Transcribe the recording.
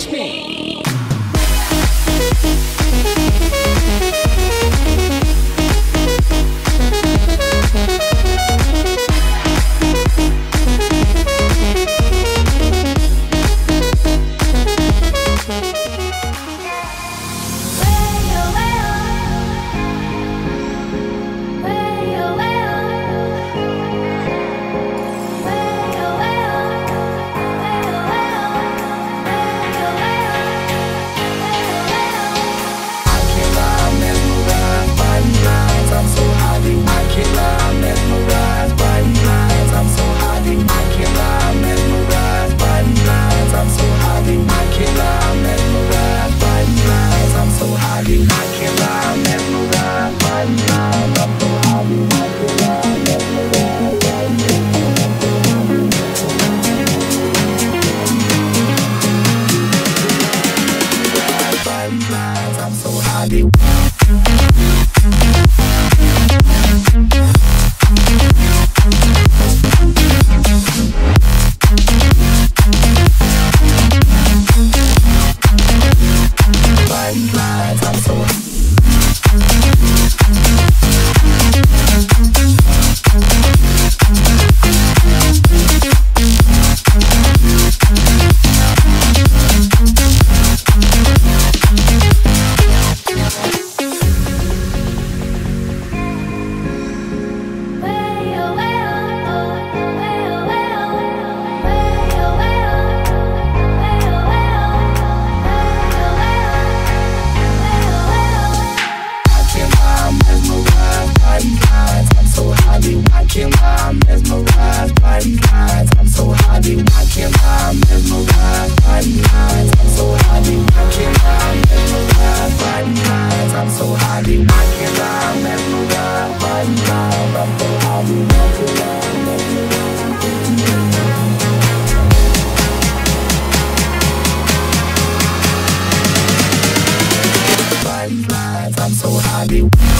Catch me. I'm so high.